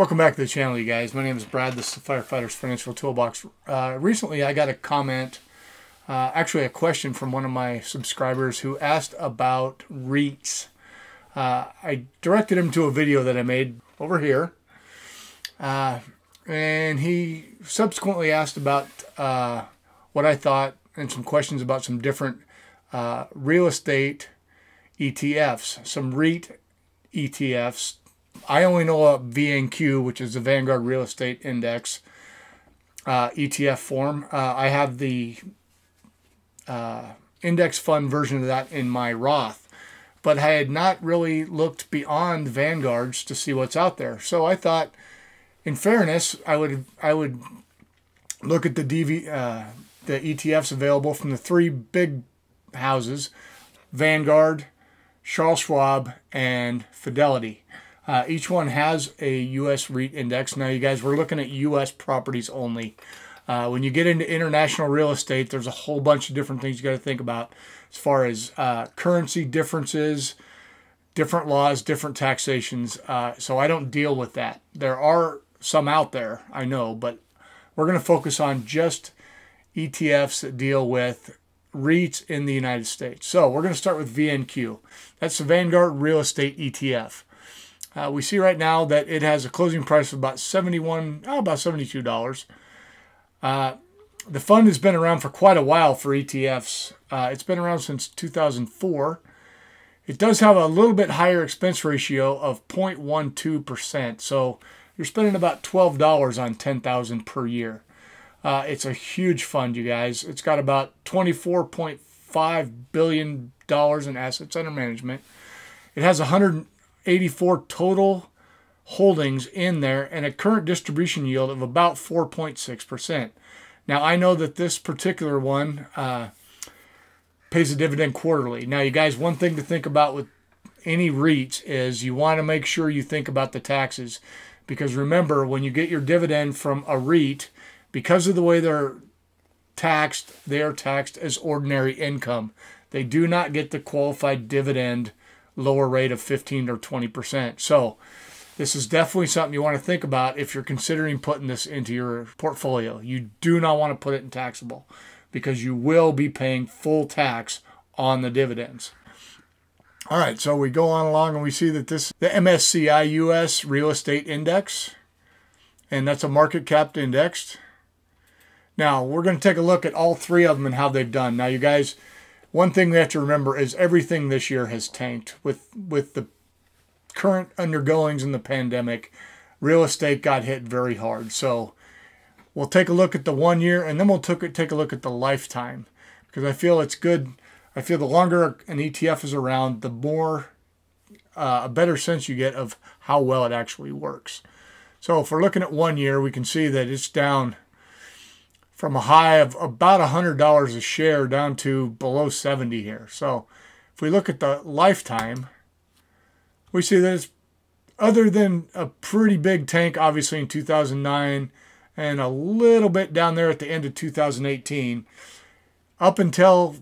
Welcome back to the channel, you guys. My name is Brad. This is the Firefighters Financial Toolbox. Recently, I got a comment, actually a question from one of my subscribers who asked about REITs. I directed him to a video that I made over here, and he subsequently asked about what I thought and some questions about some different real estate ETFs, some REIT ETFs. I only know of VNQ, which is the Vanguard Real Estate Index ETF form. I have the index fund version of that in my Roth, but I had not really looked beyond Vanguard's to see what's out there. So I thought, in fairness, I would look at the ETFs available from the three big houses: Vanguard, Charles Schwab, and Fidelity. Each one has a U.S. REIT index. Now, you guys, we're looking at U.S. properties only. When you get into international real estate, there's a whole bunch of different things you got to think about as far as currency differences, different laws, different taxations. So I don't deal with that. There are some out there, I know, but we're going to focus on just ETFs that deal with REITs in the United States. So we're going to start with VNQ. That's the Vanguard Real Estate ETF. We see right now that it has a closing price of about $72. The fund has been around for quite a while for ETFs. It's been around since 2004. It does have a little bit higher expense ratio of 0.12%. So you're spending about $12 on $10,000 per year. It's a huge fund, you guys. It's got about $24.5 billion in assets under management. It has 184 total holdings in there and a current distribution yield of about 4.6%. Now, I know that this particular one pays a dividend quarterly. Now, you guys, one thing to think about with any REITs is you want to make sure you think about the taxes, because remember, when you get your dividend from a REIT, because of the way they're taxed, they are taxed as ordinary income. They do not get the qualified dividend lower rate of 15 or 20%. So this is definitely something you want to think about if you're considering putting this into your portfolio. You do not want to put it in taxable because you will be paying full tax on the dividends. All right, so we go on along and we see that this, the MSCI US Real Estate Index, and that's a market cap index. Now, we're going to take a look at all three of them and how they've done. Now, you guys, one thing we have to remember is everything this year has tanked. With the current undergoings in the pandemic, real estate got hit very hard. So we'll take a look at the 1 year, and then we'll take a look at the lifetime, because I feel it's good. I feel the longer an ETF is around, the more a better sense you get of how well it actually works. So if we're looking at 1 year, we can see that it's down from a high of about $100 a share down to below 70 here. So if we look at the lifetime, we see that it's, other than a pretty big tank, obviously in 2009 and a little bit down there at the end of 2018, up until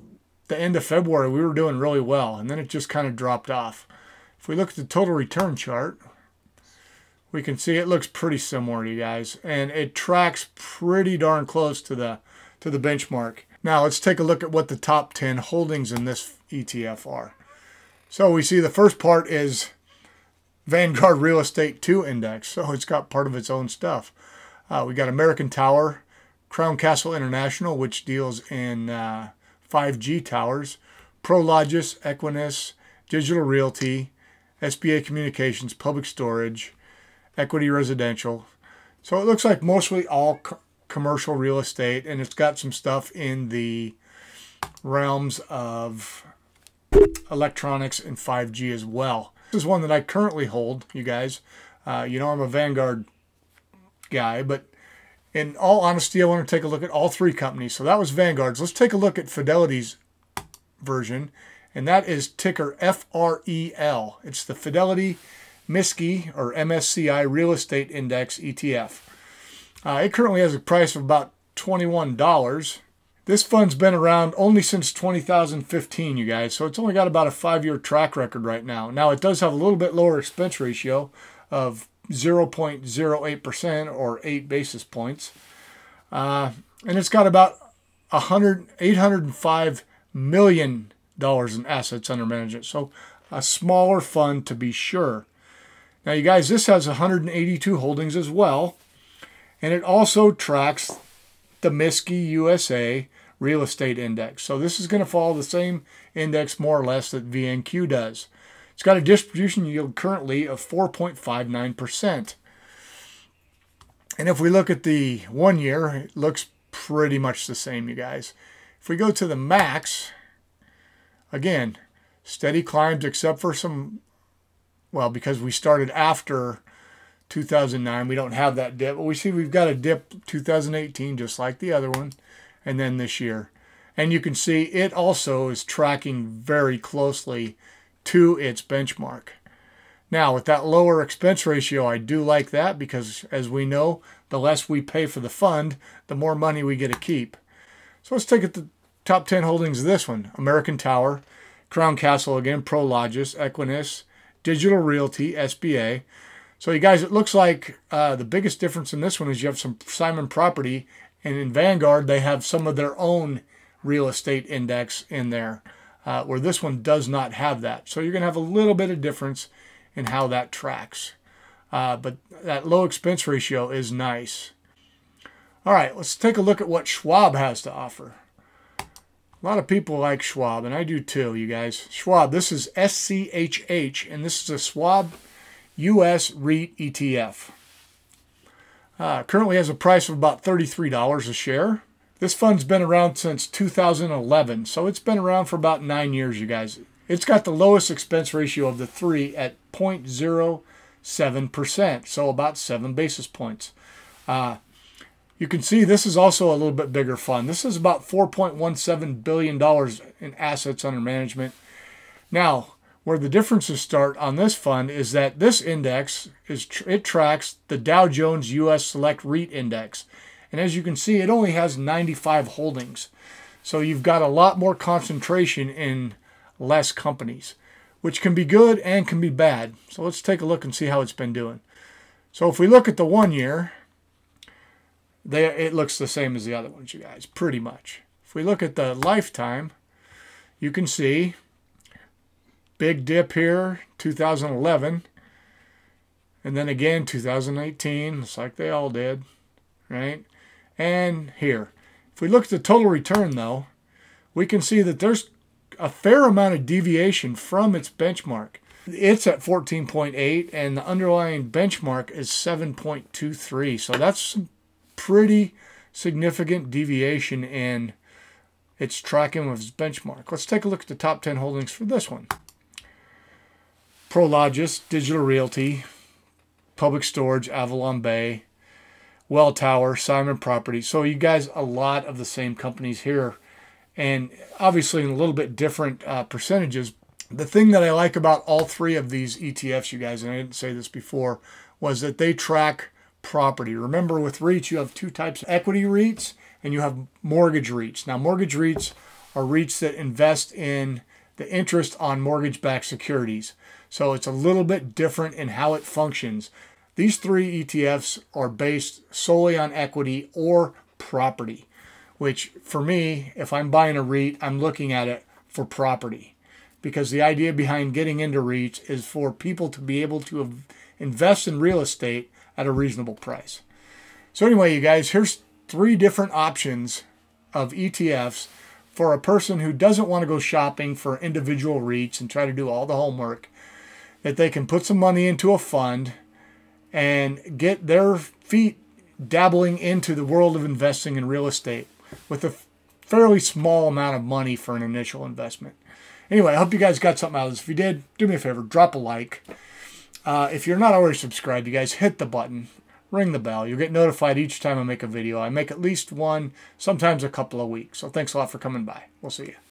the end of February, we were doing really well. And then it just kind of dropped off. If we look at the total return chart, we can see it looks pretty similar, you guys, and it tracks pretty darn close to the benchmark. Now let's take a look at what the top 10 holdings in this ETF are. So we see the first part is Vanguard Real Estate 2 Index, so it's got part of its own stuff. We got American Tower, Crown Castle International, which deals in 5G towers, Prologis, Equinix, Digital Realty, SBA Communications, Public Storage, Equity Residential. So it looks like mostly all commercial real estate, and it's got some stuff in the realms of electronics and 5G as well. This is one that I currently hold, you guys. You know, I'm a Vanguard guy, but in all honesty, I want to take a look at all three companies. So that was Vanguard's. Let's take a look at Fidelity's version, and that is ticker FREL. It's the Fidelity MSCI or MSCI Real Estate Index ETF. It currently has a price of about $21. This fund's been around only since 2015, you guys, so it's only got about a 5-year track record right now. Now, it does have a little bit lower expense ratio of 0.08% or 8 basis points. And it's got about $805 million in assets under management. So a smaller fund to be sure. Now, you guys, this has 182 holdings as well. And it also tracks the MSCI USA Real Estate Index. So this is going to follow the same index more or less that VNQ does. It's got a distribution yield currently of 4.59%. And if we look at the 1 year, it looks pretty much the same, you guys. If we go to the max, again, steady climbs except for some, well, because we started after 2009, we don't have that dip, but we see we've got a dip 2018 just like the other one, and then this year. And you can see it also is tracking very closely to its benchmark. Now, with that lower expense ratio, I do like that because, as we know, the less we pay for the fund, the more money we get to keep. So let's take at the top 10 holdings of this one. American Tower, Crown Castle again, Prologis, Equinix, Digital Realty, SBA. So you guys, it looks like the biggest difference in this one is you have some Simon Property, and in Vanguard, they have some of their own real estate index in there, where this one does not have that. So you're going to have a little bit of difference in how that tracks. But that low expense ratio is nice. All right, let's take a look at what Schwab has to offer. A lot of people like Schwab, and I do too, you guys. Schwab, this is SCHH, and this is a Schwab U.S. REIT ETF. Currently has a price of about $33 a share. This fund's been around since 2011, so it's been around for about 9 years, you guys. It's got the lowest expense ratio of the three at 0.07%, so about 7 basis points. You can see this is also a little bit bigger fund. This is about $4.17 billion in assets under management. Now, where the differences start on this fund is that this index tracks the Dow Jones U.S. Select REIT Index. And as you can see, it only has 95 holdings. So you've got a lot more concentration in less companies, which can be good and can be bad. So let's take a look and see how it's been doing. So if we look at the 1 year, it looks the same as the other ones, you guys, pretty much. If we look at the lifetime, you can see big dip here, 2011, and then again 2018, it's like they all did, right? And here, if we look at the total return though, we can see that there's a fair amount of deviation from its benchmark. It's at 14.8, and the underlying benchmark is 7.23, so that's some pretty significant deviation in its tracking of its benchmark. Let's take a look at the top 10 holdings for this one. Prologis, Digital Realty, Public Storage, Avalon Bay, Well Tower, Simon Property. So you guys, a lot of the same companies here, and obviously in a little bit different percentages. The thing that I like about all three of these ETFs, you guys, and I didn't say this before, was that they track property. Remember, with REITs, you have two types: equity REITs and you have mortgage REITs. Now, mortgage REITs are REITs that invest in the interest on mortgage-backed securities. So it's a little bit different in how it functions. These three ETFs are based solely on equity or property, which for me, if I'm buying a REIT, I'm looking at it for property, because the idea behind getting into REITs is for people to be able to invest in real estate at a reasonable price. So anyway, you guys, here's three different options of ETFs for a person who doesn't want to go shopping for individual REITs and try to do all the homework, that they can put some money into a fund and get their feet dabbling into the world of investing in real estate with a fairly small amount of money for an initial investment. Anyway, I hope you guys got something out of this. If you did, do me a favor, drop a like. If you're not already subscribed, you guys, hit the button. Ring the bell. You'll get notified each time I make a video. I make at least one, sometimes a couple a week. So thanks a lot for coming by. We'll see you.